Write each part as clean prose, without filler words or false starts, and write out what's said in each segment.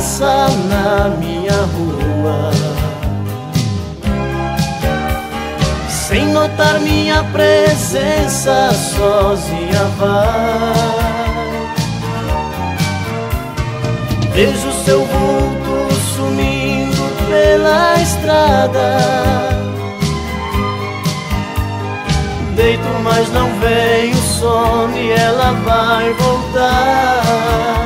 pasa na minha rua, sem notar minha presença, sozinha vai. Vejo seu vulto sumindo pela estrada, deito mas não vem o sono e ela vai voltar.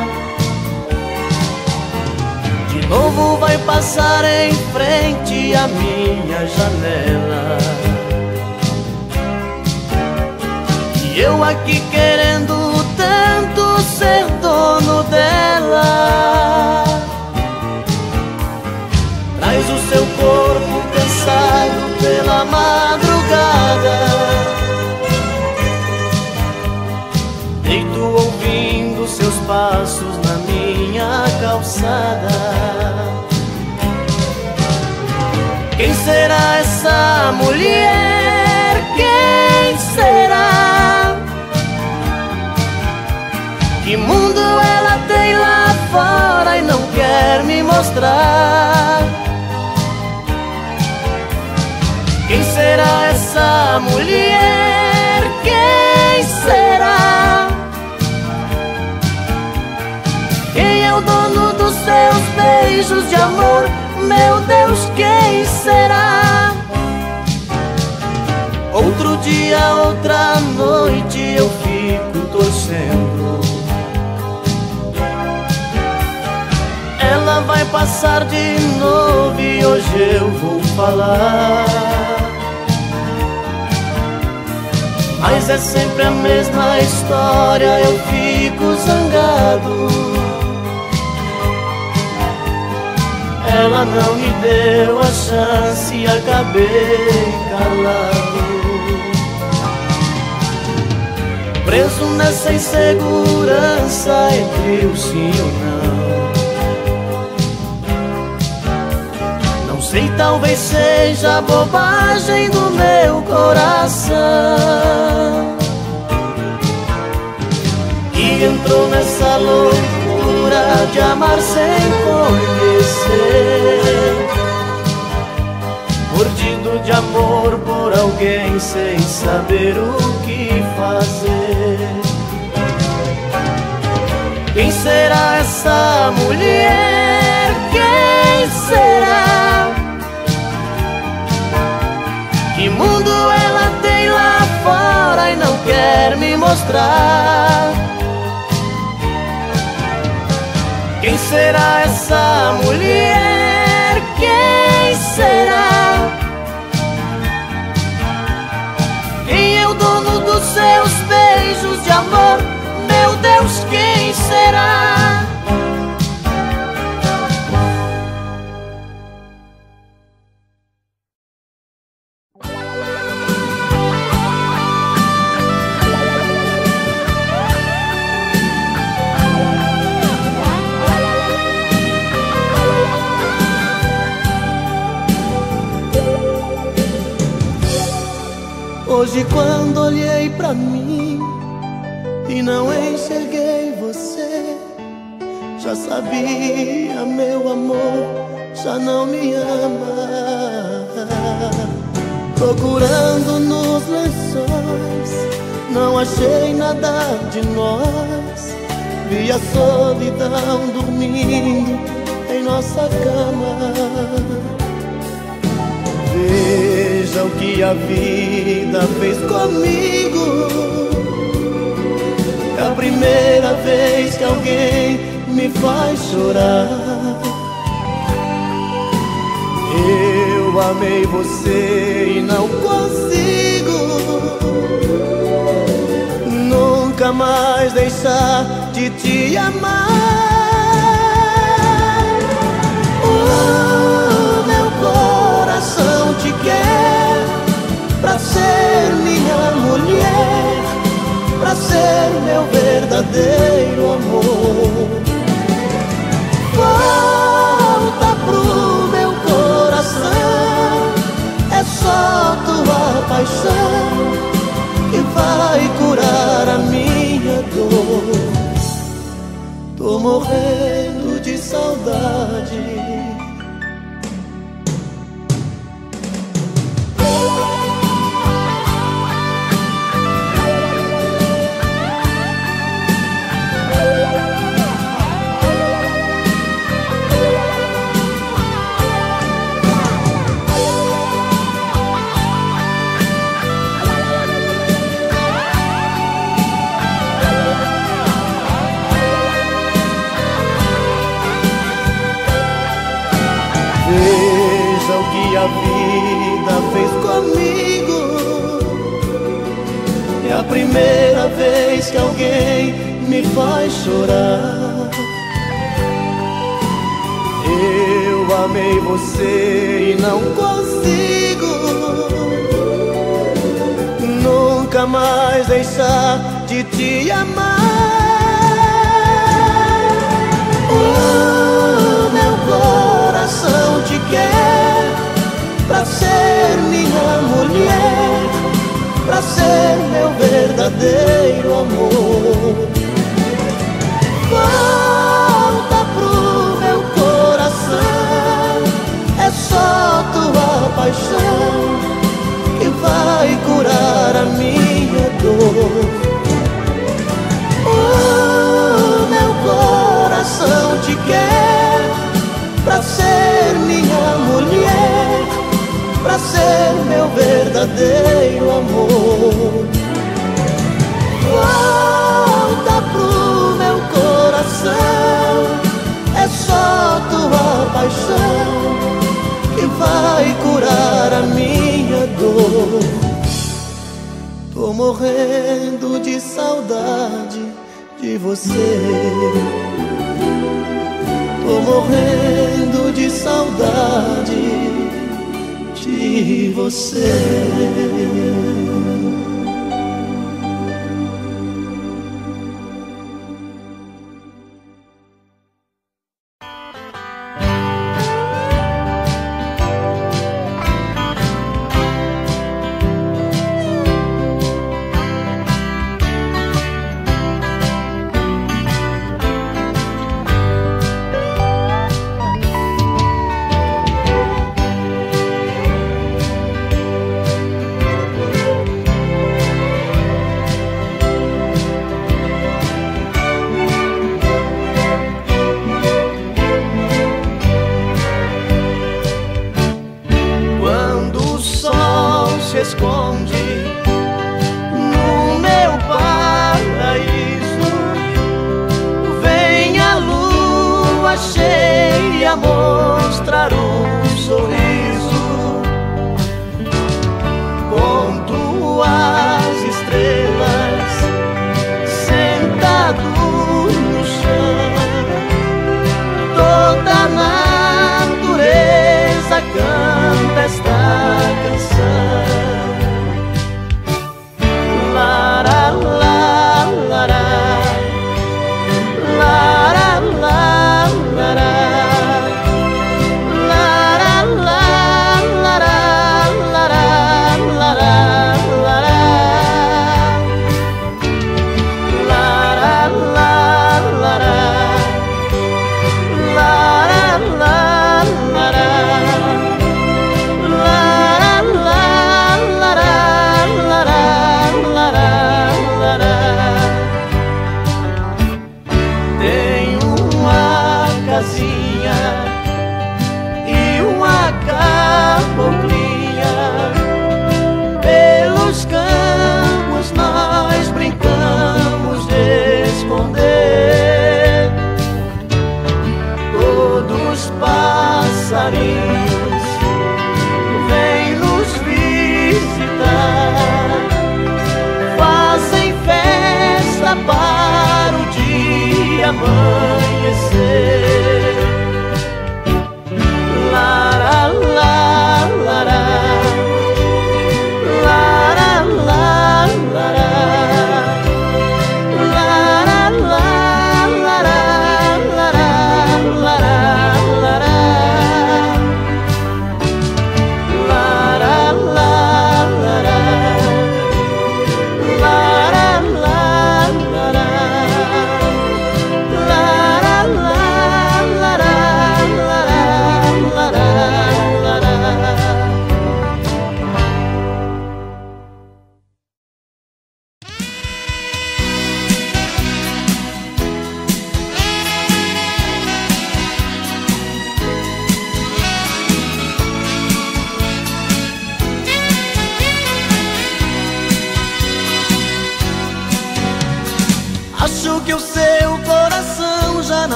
De novo vai passar em frente à minha janela, e eu aqui querendo tanto ser dono dela. Traz o seu corpo cansado pela madrugada, deito ouvindo seus passos na minha calçada. Quem será essa mulher? Quem será? Que mundo ela tem lá fora e não quer me mostrar? Quem será essa mulher? Quem será? Quem é o dono dos seus beijos de amor? Meu Deus, quem será? Outro dia, outra noite eu fico torcendo. Ela vai passar de novo e hoje eu vou falar, mas é sempre a mesma história, eu fico zangado. Ela não me deu a chance e acabei calado, preso nessa insegurança entre o sim ou não. Não sei, talvez seja a bobagem do meu coração que entrou nessa loucura de amar sem conhecer, mordido de amor por alguém sem saber o que fazer. Quem será essa mulher? Quem será? Que mundo ela tem lá fora e não quer me mostrar? Quem será essa mulher? Quem será? Quem é o dono dos seus beijos de amor? Meu Deus, quem será? Hoje quando olhei pra mim e não enxerguei você, já sabia, meu amor já não me ama. Procurando nos lençóis, não achei nada de nós, vi a solidão dormindo em nossa cama. Veja o que a vida fez comigo, é a primeira vez que alguém me faz chorar. Eu amei você e não consigo nunca mais deixar de te amar. Te quer pra ser minha mulher, pra ser meu verdadeiro amor. Volta pro meu coração, é só tua paixão que vai curar a minha dor. Tô morrendo de saudade Veja o que a vida fez comigo. É a primeira vez que alguém me faz chorar. Eu amei você e não consigo nunca mais deixar de te amar. Oh, meu coração te quer pra ser minha mulher, pra ser meu verdadeiro amor. Volta pro meu coração, é só tua paixão que vai curar a minha dor. Coração te quer pra ser minha mulher, pra ser meu verdadeiro amor. Volta pro meu coração, é só tua paixão que vai curar a minha dor. Tô morrendo de saudade de você. Tô morrendo de saudade de você.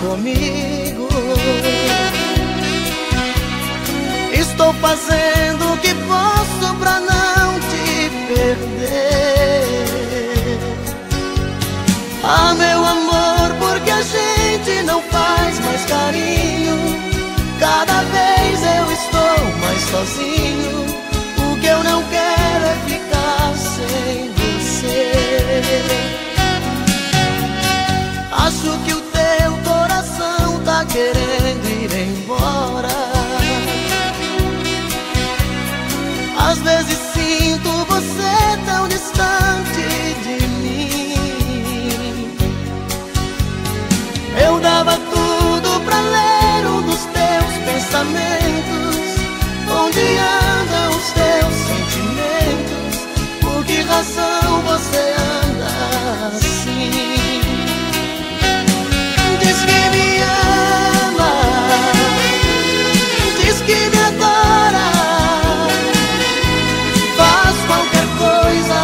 Comigo Estou fazendo o que posso pra não te perder. Ah, meu amor, porque a gente não faz mais carinho. Cada vez eu estou mais sozinho. O que eu não quero é ficar sem você. Acho que o teu coração tá querendo ir embora. Às vezes sinto você tão distante de mim. Eu dava tudo pra ler um dos teus pensamentos. Onde andam os teus sentimentos? Por que razão você anda assim? Diz que me ama, diz que me adora.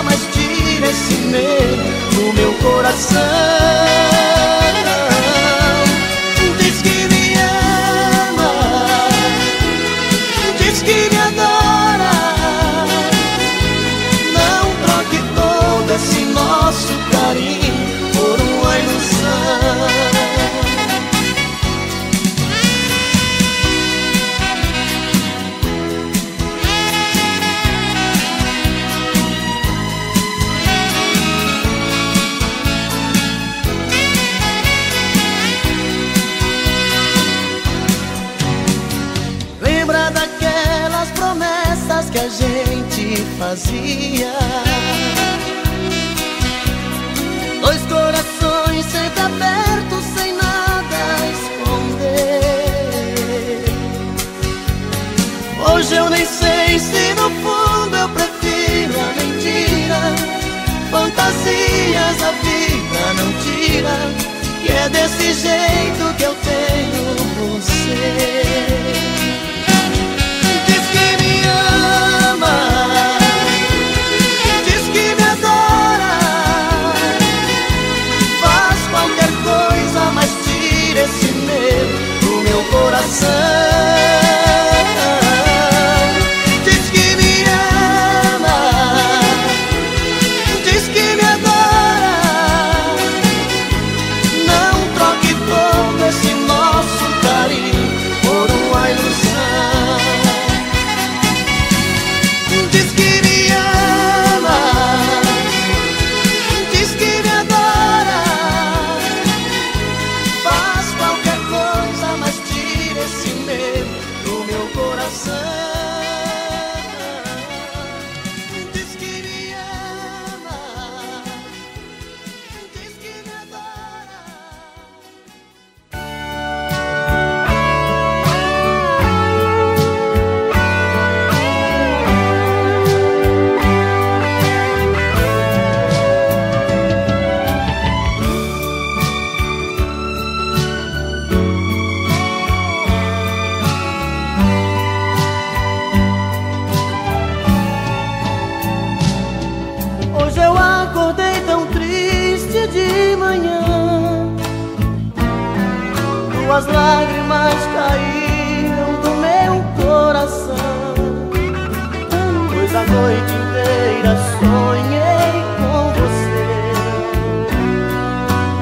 Mas tira esse medo do meu coração. Diz que me ama, diz que me adora. Não troque todo esse nosso carinho por uma ilusão. Que a gente fazia, dois corações sempre abertos, sem nada esconder. Hoje eu nem sei se no fundo eu prefiro a mentira. Fantasias a vida não tira, e é desse jeito que eu tenho você. Diz que me adora. Faz qualquer coisa, mas tira esse medo do meu coração. Diz que me ama, diz que me adora. Não troque todo esse nosso carinho por uma ilusão. As lágrimas caíram do meu coração, pois a noite inteira sonhei com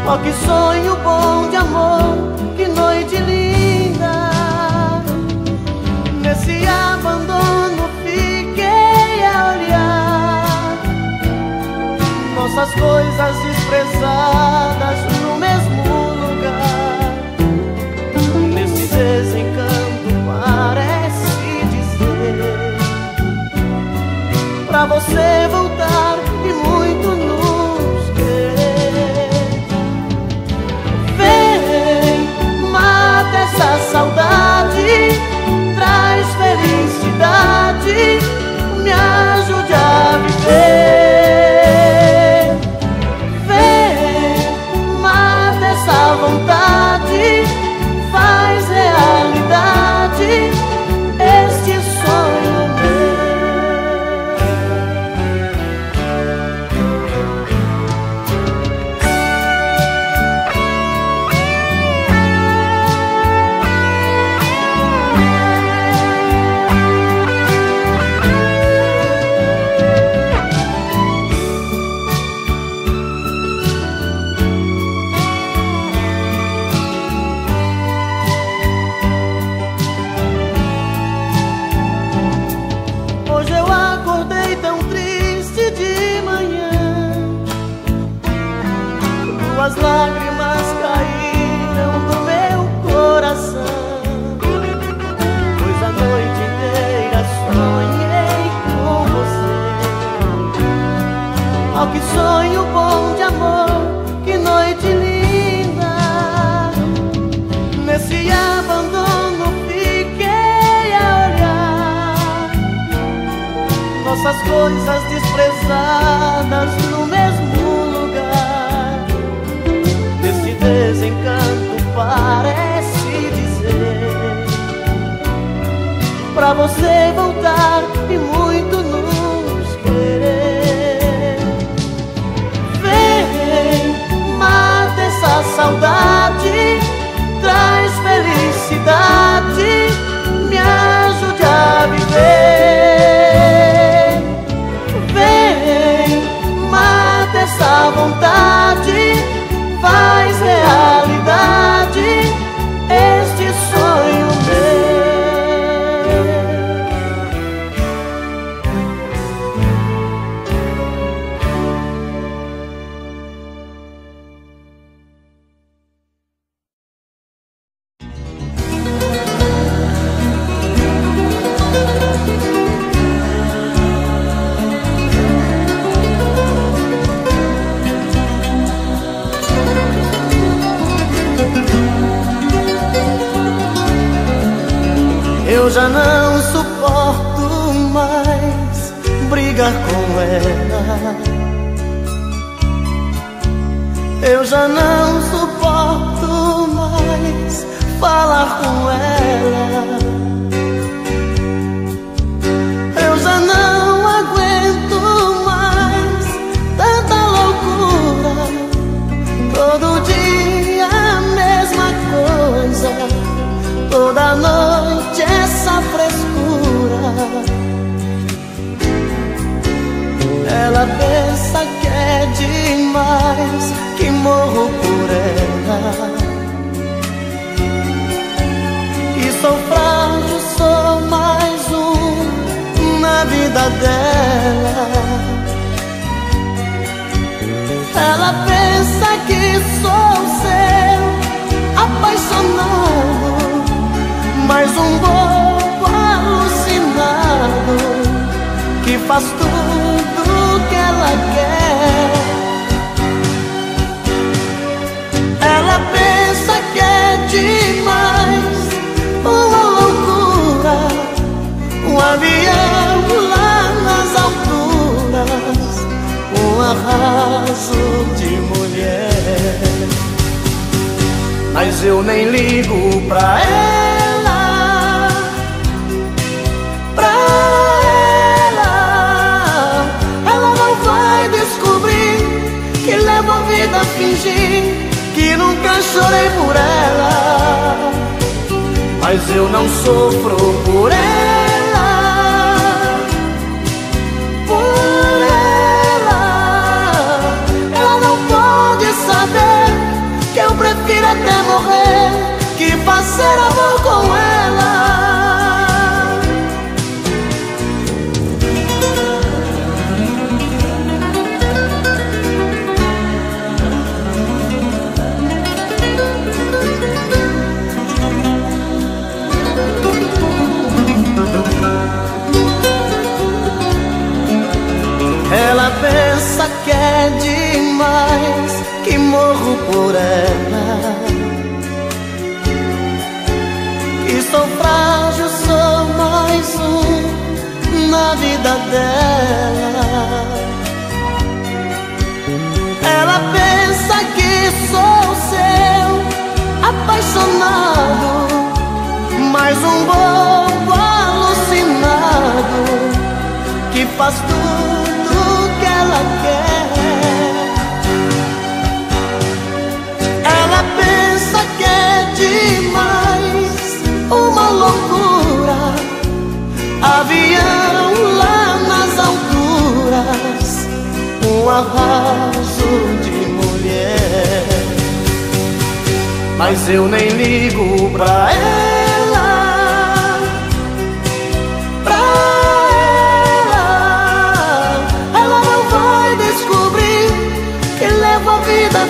você. Oh, que sonho bom de amor, que noite linda. Nesse abandono fiquei a olhar nossas coisas expressadas no mesmo lugar. Desencanto parece dizer pra você voltar e muito nos querer. Vem Nossas coisas desprezadas no mesmo lugar. Nesse desencanto parece dizer pra você voltar e muito nos querer. Vem, mata essa saudade, traz felicidade, me ajude a viver. Essa vontade faz realidade este sonho meu. Eu já não suporto mais brigar com ela. Eu já não suporto mais falar com ela. Eu já não aguento mais tanta loucura. Todo dia a mesma coisa, toda noite essa frescura. Ela pensa que é demais, que morro por ela, que sou frágil, sou mais um na vida dela. Ela pensa que sou seu apaixonado, mais um bobo alucinado que faz tudo o que ela quer. Ela pensa que é demais, uma loucura, um avião lá nas alturas, um arraso de mulher. Mas eu nem ligo pra ela, fingir que nunca chorei por ela. Mas eu não sofro por ela, por ela. Ela não pode saber que eu prefiro até morrer que fazer amor com ela. Pensa que é demais, que morro por ela, que sou frágil, sou mais um na vida dela. Ela pensa que sou seu apaixonado, mais um bobo alucinado que faz tudo ela quer. Ela pensa que é demais, uma loucura, avião lá nas alturas, um arraso de mulher. Mas eu nem ligo pra ela,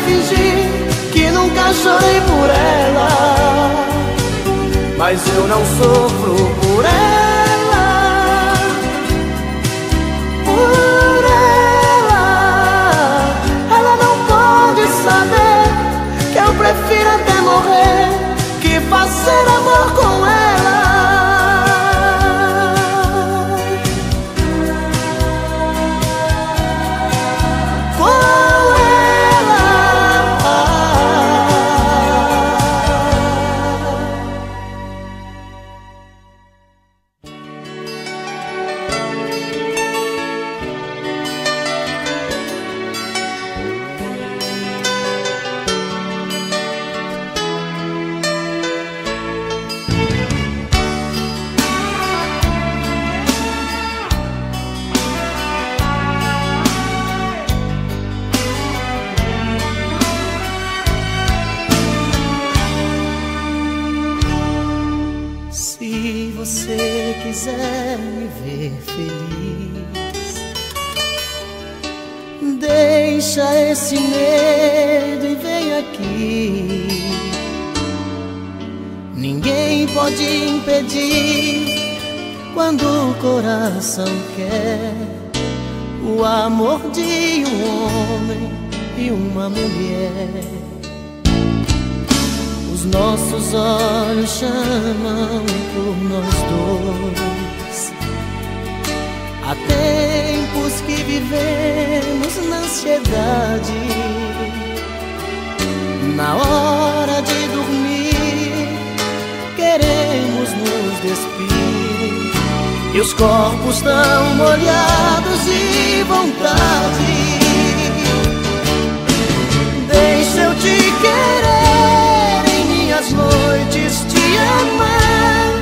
fingir que nunca chorei por ela. Mas eu não sofro por ela, por ela. Ela não pode saber que eu prefiro até morrer que fazer hacer amor com ela. Com quer o amor de homem e uma mulher. Os nossos olhos chamam por nós dois. Há tempos que vivemos na ansiedade. Na hora de dormir, queremos nos despir. E os corpos tão molhados de vontade. Deixa eu te querer em minhas noites, te amar.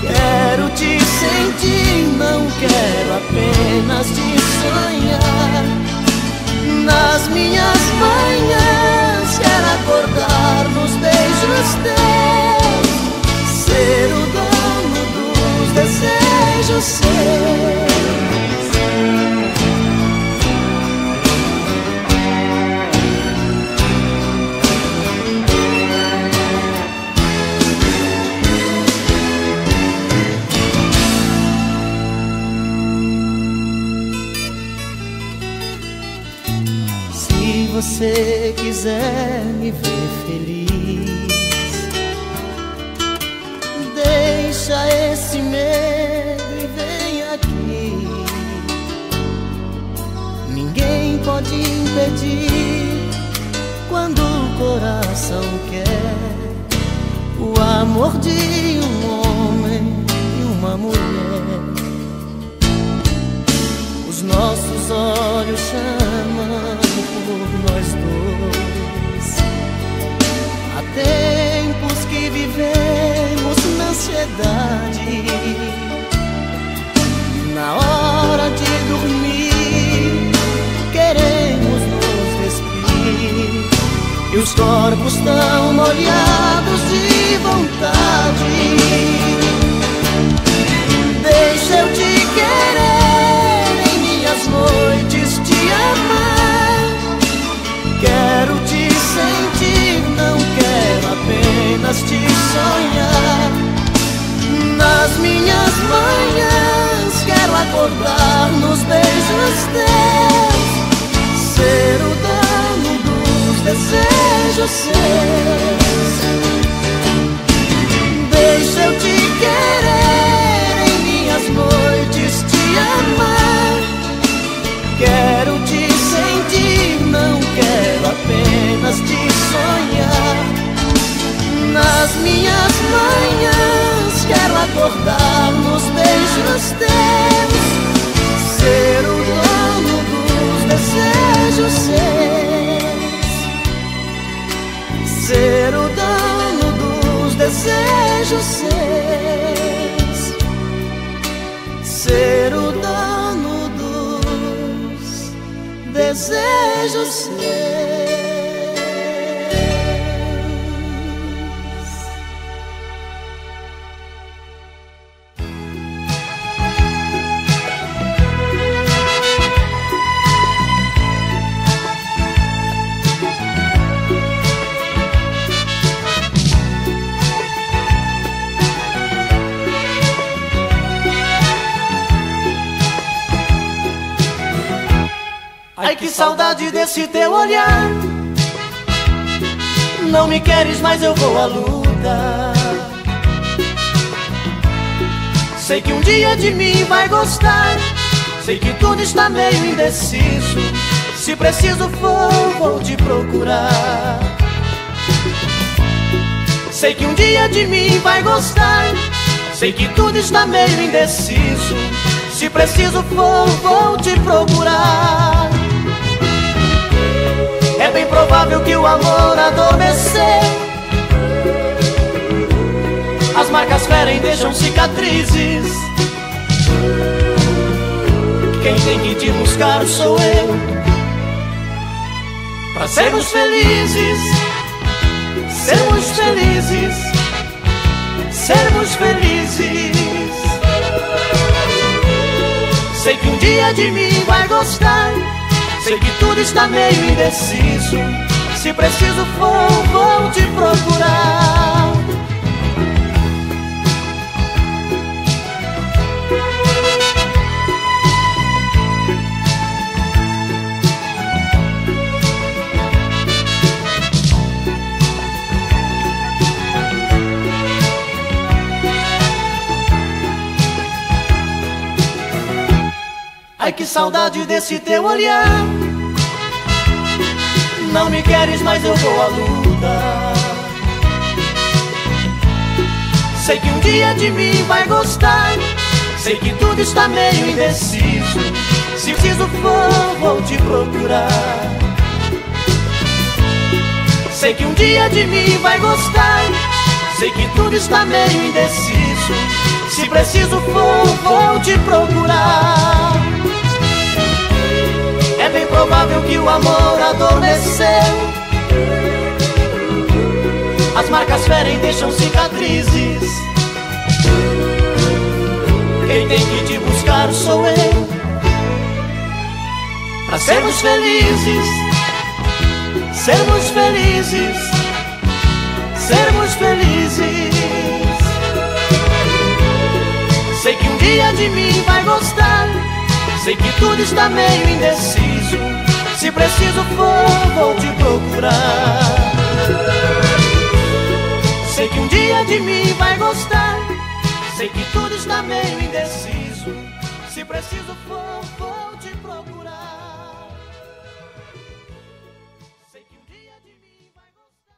Quero te sentir, não quero apenas te sonhar. Nas minhas manhãs quero acordar nos beijos teus, ser o dono dos desejos. Desejo seu. Se você quiser me ver feliz, deixa esse medo. Pode impedir quando o coração quer o amor de homem e uma mulher. Os nossos olhos chamam por nós dois. Há tempos que vivemos na ansiedade. Na hora de dormir queremos nos despir. E os corpos tão molhados de vontade. Deixa eu te querer em minhas noites, te amar. Quero te sentir, não quero apenas te sonhar. Nas minhas manhãs quero acordar nos beijos teus, ser o dono dos desejos seus. Deixa eu te querer em minhas noites, te amar. Quero te sentir, não quero apenas te sonhar. Nas minhas manhãs quero acordar nos beijos teus, ser o dono dos desejos seus, ser o dono dos desejos seus, ser o dono dos desejos seus. Ai, que saudade desse teu olhar. Não me queres, mas eu vou à luta. Sei que um dia de mim vai gostar. Sei que tudo está meio indeciso. Se preciso for, vou te procurar. Sei que um dia de mim vai gostar. Sei que tudo está meio indeciso. Se preciso for, vou te procurar. É bem provável que o amor adormeceu. As marcas ferem, deixam cicatrizes. Quem tem que te buscar sou eu, pra sermos felizes. Sermos felizes. Sermos felizes. Sei que um dia de mim vai gostar. Sei que tudo está meio indeciso. Se preciso for, vou te procurar. Ai, que saudade desse teu olhar. Não me queres, mas eu vou à luta. Sei que um dia de mim vai gostar. Sei que tudo está meio indeciso. Se preciso for, vou te procurar. Sei que um dia de mim vai gostar. Sei que tudo está meio indeciso. Se preciso for, vou te procurar. É bem provável que o amor adormeceu. As marcas ferem, deixam cicatrizes. Quem tem que te buscar sou eu, pra sermos felizes. Sermos felizes. Sermos felizes. Sei que um dia de mim vai gostar. Sei que tudo está meio indeciso. Se preciso for, vou te procurar. Sei que um dia de mim vai gostar. Sei que tudo está meio indeciso. Se preciso for, vou te procurar. Sei que um dia de mim vai gostar.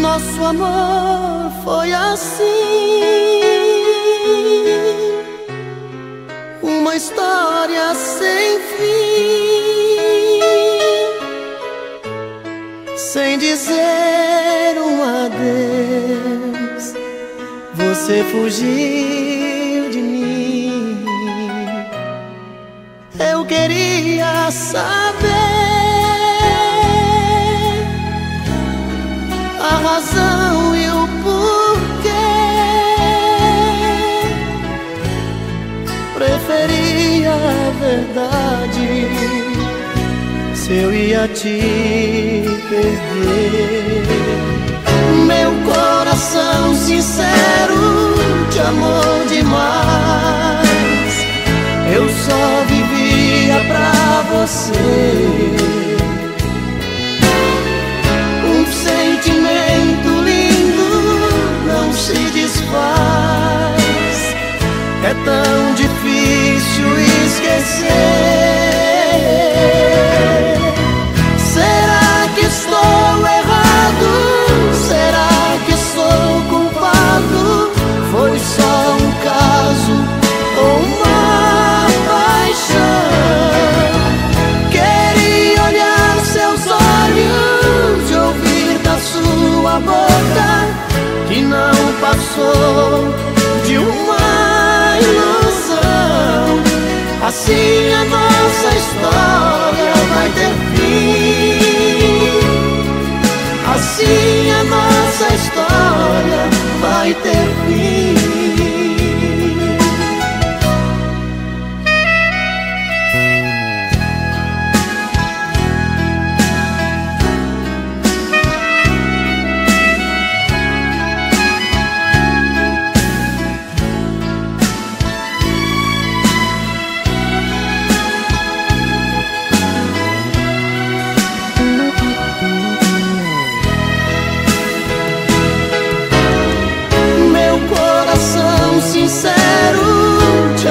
Nosso amor foi assim, uma história sem fim. Sem dizer um adeus, você fugiu de mim. Eu queria saber a razão e o porquê. Preferia a verdade se eu ia te perder. Meu coração sincero te amou demais. Eu só vivia pra você. Sentimento lindo não se desfaz. É tão difícil esquecer. Será que estou errado? Será que sou culpado? Foi só um caso ou uma paixão? Queria assim a nossa história vai ter fim.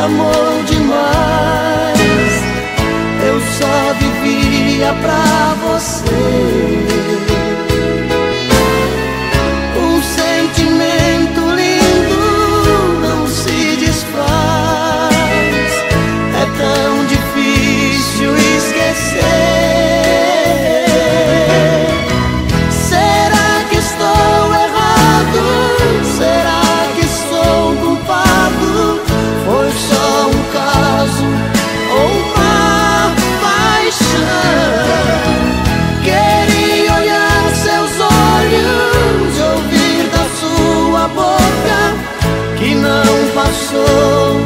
Amor demais, eu só vivia pra você. Um sentimento lindo não se desfaz, é tão difícil esquecer. Será que estou errado? Será que sou culpado? Foi só um caso ou uma paixão. Queria olhar seus olhos e ouvir da sua boca que não passou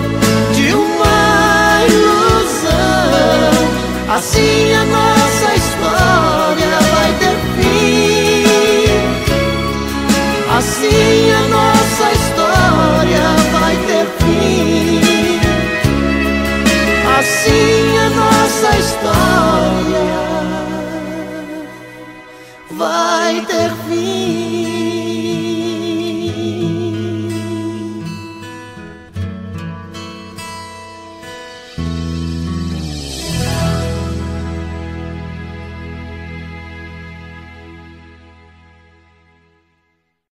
de uma ilusão. Assim a nossa história vai ter fim. Assim a nossa história vai ter fim. Assim a nossa história vai ter fim.